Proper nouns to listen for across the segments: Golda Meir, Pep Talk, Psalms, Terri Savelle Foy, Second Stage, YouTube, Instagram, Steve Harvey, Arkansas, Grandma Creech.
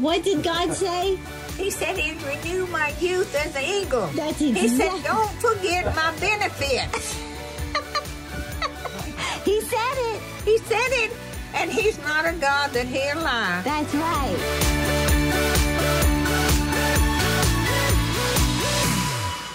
What did God say? He said he'd renew my youth as an eagle. That's exactly. He said, don't forget my benefits. He said it. He said it. And he's not a God that he'll lie. That's right.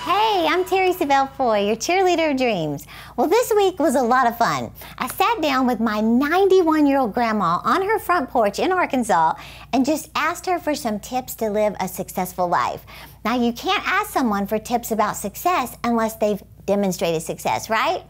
Hey, I'm Terri Savelle Foy, your cheerleader of dreams. Well, this week was a lot of fun. I sat down with my 91-year-old grandma on her front porch in Arkansas and just asked her for some tips to live a successful life. Now, you can't ask someone for tips about success unless they've demonstrated success, right?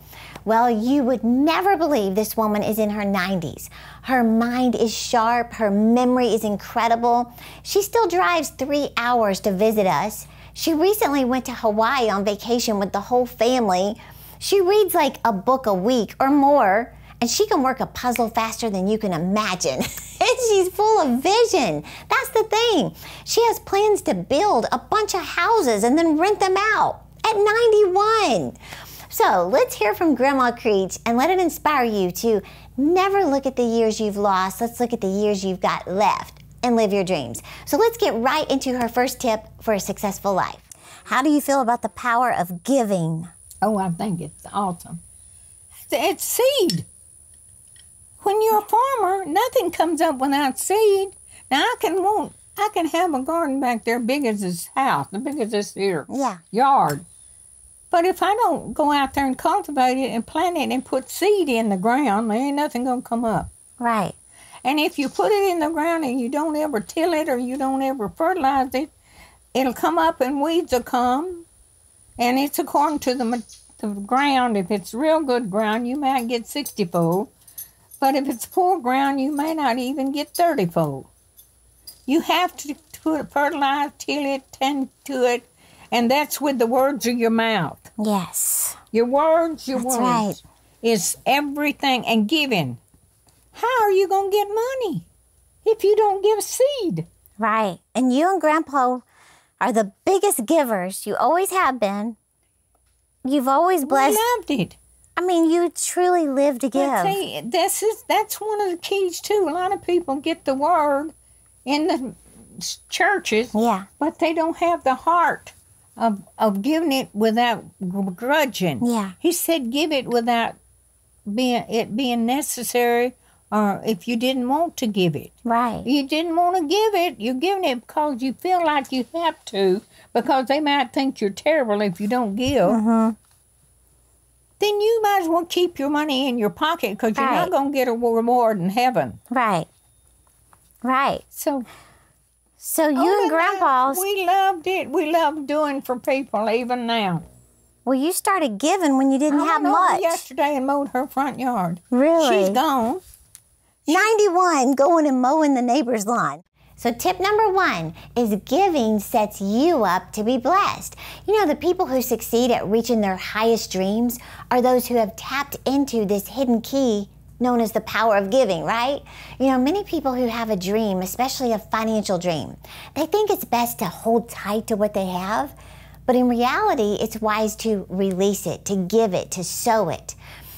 Well, you would never believe this woman is in her 90s. Her mind is sharp, her memory is incredible. She still drives 3 hours to visit us. She recently went to Hawaii on vacation with the whole family. She reads like a book a week or more, and she can work a puzzle faster than you can imagine. And she's full of vision. That's the thing. She has plans to build a bunch of houses and then rent them out at 91. So let's hear from Grandma Creech and let it inspire you to never look at the years you've lost. Let's look at the years you've got left and live your dreams. So let's get right into her first tip for a successful life. How do you feel about the power of giving? Oh, I think it's awesome. It's seed. When you're a farmer, nothing comes up without seed. Now I can have a garden back there big as this house, as big as this here yard. But if I don't go out there and cultivate it and plant it and put seed in the ground, there ain't nothing gonna come up. Right. And if you put it in the ground and you don't ever till it or you don't ever fertilize it, it'll come up and weeds will come. And it's according to the ground. If it's real good ground, you might get 60-fold. But if it's poor ground, you may not even get 30-fold. You have to fertilize, till it, tend to it, and that's with the words of your mouth. Yes. Your words. That's right. Is everything, and giving. How are you going to get money if you don't give seed? Right. And you and Grandpa are the biggest givers. You always have been. You've always blessed. We loved it. I mean, you truly live to give. See, that's one of the keys, too. A lot of people get the word in the churches, but they don't have the heart of giving it without grudging. Yeah. He said give it without being necessary. Or if you didn't want to give it. Right. You didn't want to give it. You're giving it because you feel like you have to, because they might think you're terrible if you don't give. Mm-hmm. Then you might as well keep your money in your pocket because you're not going to get a reward in heaven. Right. Right. So you and Grandpa's... We loved it. We love doing for people even now. Well, you started giving when you didn't have much. Yesterday and mowed her front yard. Really? She's gone. 91, going and mowing the neighbor's lawn. So tip number one is giving sets you up to be blessed. You know, the people who succeed at reaching their highest dreams are those who have tapped into this hidden key known as the power of giving, right? You know, many people who have a dream, especially a financial dream, they think it's best to hold tight to what they have, but in reality, it's wise to release it, to give it, to sow it.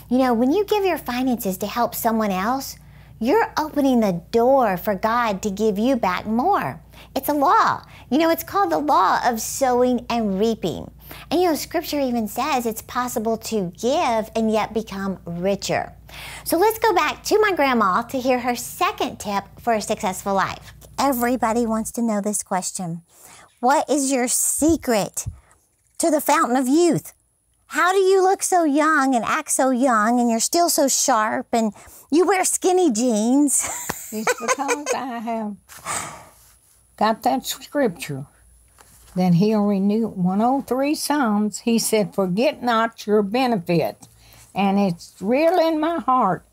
You know, when you give your finances to help someone else, you're opening the door for God to give you back more. It's a law. You know, it's called the law of sowing and reaping. And you know, Scripture even says it's possible to give and yet become richer. So let's go back to my grandma to hear her second tip for a successful life. Everybody wants to know this question. What is your secret to the fountain of youth? How do you look so young and act so young and you're still so sharp and you wear skinny jeans? It's because I have got that scripture that he'll renew. 103 Psalms, he said, forget not your benefit. And it's real in my heart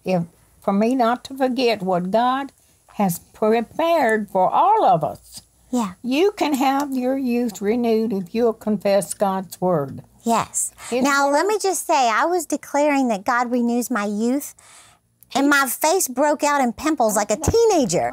for me not to forget what God has prepared for all of us. Yeah. You can have your youth renewed if you'll confess God's word. Yes. Now, let me just say, I was declaring that God renews my youth, and my face broke out in pimples like a teenager.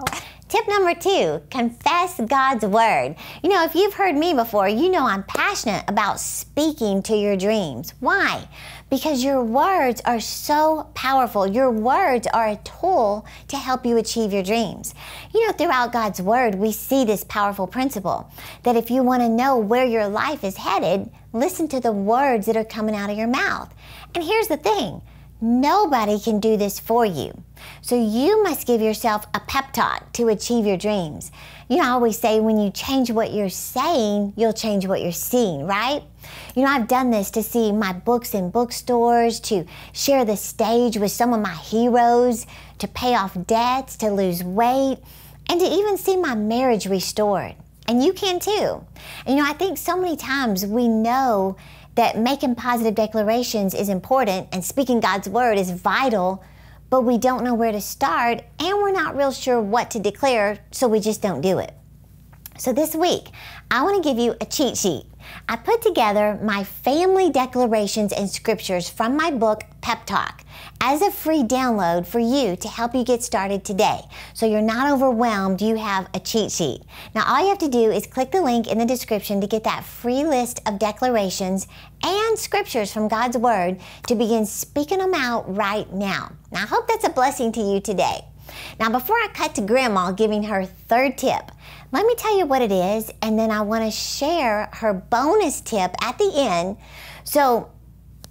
Tip number 2, confess God's word. You know, if you've heard me before, you know I'm passionate about speaking to your dreams. Why? Because your words are so powerful. Your words are a tool to help you achieve your dreams. You know, throughout God's word, we see this powerful principle that if you want to know where your life is headed, listen to the words that are coming out of your mouth. And here's the thing. Nobody can do this for you. So you must give yourself a pep talk to achieve your dreams. You know, I always say when you change what you're saying, you'll change what you're seeing, right? You know, I've done this to see my books in bookstores, to share the stage with some of my heroes, to pay off debts, to lose weight, and to even see my marriage restored. And you can too. And you know, I think so many times we know that making positive declarations is important and speaking God's word is vital, but we don't know where to start and we're not real sure what to declare, so we just don't do it. So this week, I want to give you a cheat sheet. I put together my family declarations and scriptures from my book, Pep Talk, as a free download for you to help you get started today. So you're not overwhelmed, you have a cheat sheet. Now all you have to do is click the link in the description to get that free list of declarations and scriptures from God's Word to begin speaking them out right now. Now I hope that's a blessing to you today. Now before I cut to Grandma giving her third tip, let me tell you what it is, and then I want to share her bonus tip at the end. So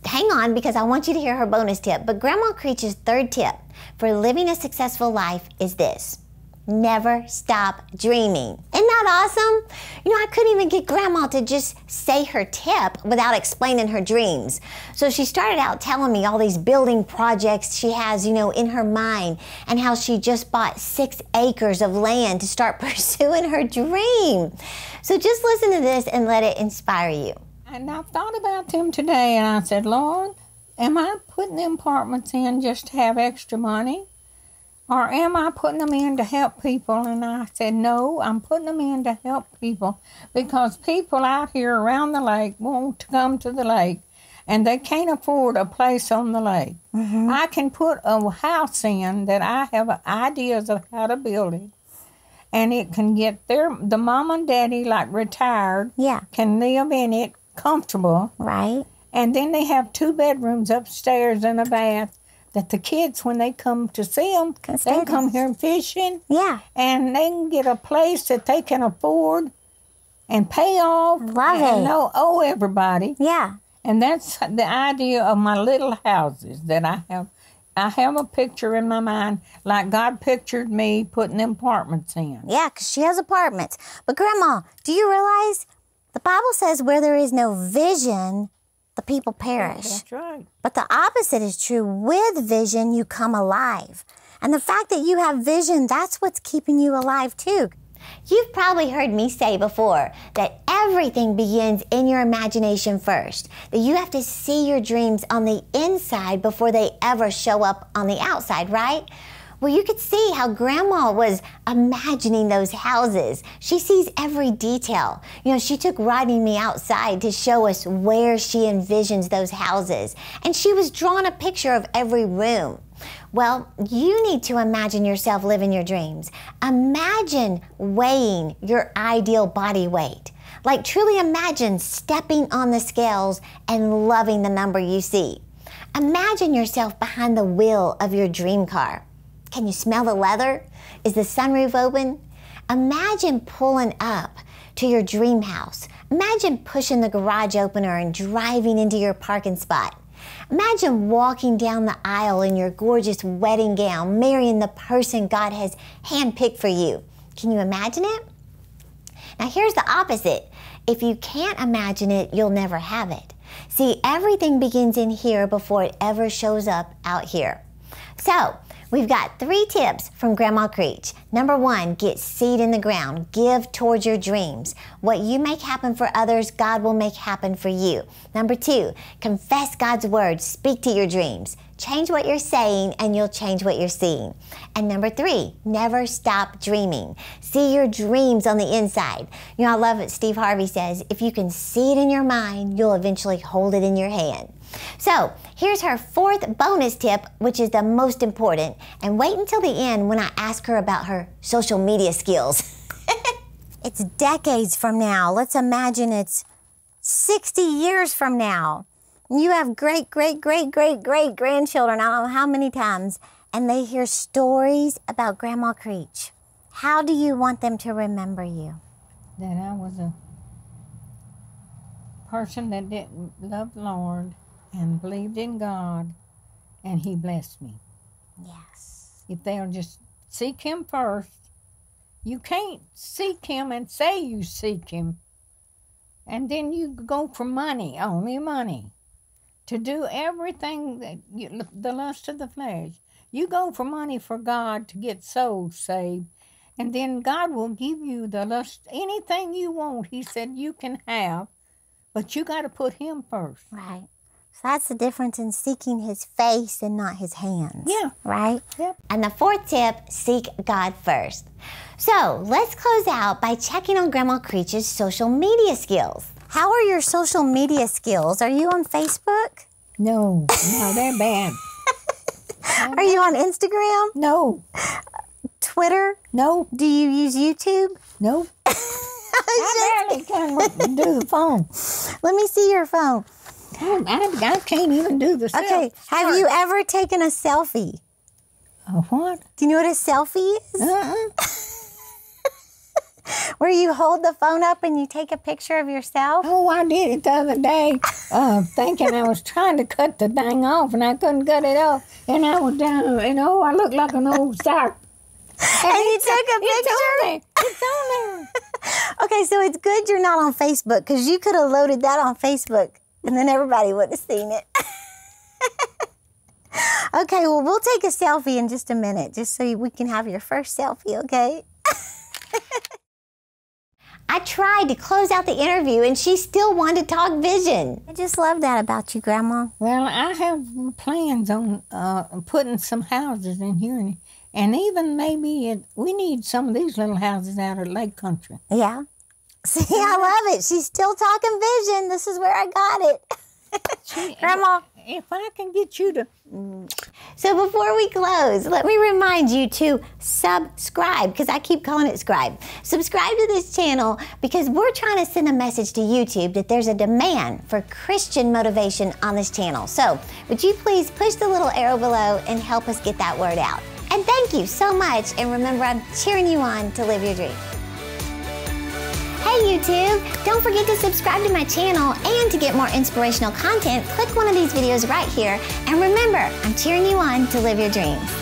hang on, because I want you to hear her bonus tip. But Grandma Creech's third tip for living a successful life is this: never stop dreaming. Isn't that awesome? You know, I couldn't even get Grandma to just say her tip without explaining her dreams. So she started out telling me all these building projects she has, you know, in her mind, and how she just bought 6 acres of land to start pursuing her dream. So just listen to this and let it inspire you. And I thought about them today, and I said, Lord, am I putting them apartments in just to have extra money? Or am I putting them in to help people? And I said, no, I'm putting them in to help people, because people out here around the lake want to come to the lake and they can't afford a place on the lake. Mm-hmm. I can put a house in that I have ideas of how to build it, and it can get the mom and daddy, like retired, can live in it comfortable. Right. And then they have 2 bedrooms upstairs and a bath, that the kids, when they come to see them, they come here fishing. Yeah. And they can get a place that they can afford and pay off. Love it. And owe everybody. Yeah. And that's the idea of my little houses that I have. I have a picture in my mind, like God pictured me putting them apartments in. Yeah, because she has apartments. But Grandma, do you realize the Bible says where there is no vision, the people perish. That's right. But the opposite is true. With vision, you come alive. And the fact that you have vision, that's what's keeping you alive too. You've probably heard me say before that everything begins in your imagination first, that you have to see your dreams on the inside before they ever show up on the outside, right? Well, you could see how Grandma was imagining those houses. She sees every detail. You know, she took Rodney me outside to show us where she envisions those houses. And she was drawing a picture of every room. Well, you need to imagine yourself living your dreams. Imagine weighing your ideal body weight. Like, truly imagine stepping on the scales and loving the number you see. Imagine yourself behind the wheel of your dream car. Can you smell the leather? Is the sunroof open? Imagine pulling up to your dream house. Imagine pushing the garage opener and driving into your parking spot. Imagine walking down the aisle in your gorgeous wedding gown, marrying the person God has handpicked for you. Can you imagine it? Now here's the opposite. If you can't imagine it, you'll never have it. See, everything begins in here before it ever shows up out here. So, we've got 3 tips from Grandma Creech. Number 1, get seed in the ground. Give towards your dreams. What you make happen for others, God will make happen for you. Number 2, confess God's word. Speak to your dreams. Change what you're saying and you'll change what you're seeing. And number 3, never stop dreaming. See your dreams on the inside. You know, I love what Steve Harvey says. If you can see it in your mind, you'll eventually hold it in your hand. So here's her fourth bonus tip, which is the most important. And wait until the end when I ask her about her social media skills. It's decades from now. Let's imagine it's 60 years from now. You have great, great, great, great, great grandchildren, I don't know how many times, and they hear stories about Grandma Creech. How do you want them to remember you? That I was a person that didn't love the Lord and believed in God, and He blessed me. Yes. If they'll just seek Him first, you can't seek Him and say you seek Him, and then you go for money, only money. To do everything, that you, the lust of the flesh. You go for money for God to get souls saved, and then God will give you the lust, anything you want, He said you can have, but you got to put Him first. Right. So that's the difference in seeking His face and not His hands. Yeah. Right? Yep. And the fourth tip, seek God first. So let's close out by checking on Grandma Creech's social media skills. How are your social media skills? Are you on Facebook? No, no, they're bad. Are you on Instagram? No. Twitter? No. Do you use YouTube? No. I barely can do the phone. Let me see your phone. I can't even do the selfie. Okay, have you ever taken a selfie? A what? Do you know what a selfie is? Where you hold the phone up and you take a picture of yourself? Oh, I did it the other day, thinking I was trying to cut the thing off, and I couldn't cut it off. And I was down, and oh, I looked like an old sock. And you took a picture? It's on there. Okay, so it's good you're not on Facebook, because you could have loaded that on Facebook, and then everybody would have seen it. Okay, well, we'll take a selfie in just a minute, just so we can have your first selfie, okay? I tried to close out the interview, and she still wanted to talk vision. I just love that about you, Grandma. Well, I have plans on putting some houses in here, and even maybe we need some of these little houses out at Lake Country. Yeah. See, I love it. She's still talking vision. This is where I got it. Grandma, if I can get you to... So before we close, let me remind you to subscribe, because I keep calling it scribe. Subscribe to this channel, because we're trying to send a message to YouTube that there's a demand for Christian motivation on this channel. So would you please push the little arrow below and help us get that word out? And thank you so much, and remember, I'm cheering you on to live your dream. Hey YouTube, don't forget to subscribe to my channel, and to get more inspirational content, click one of these videos right here. And remember, I'm cheering you on to live your dreams.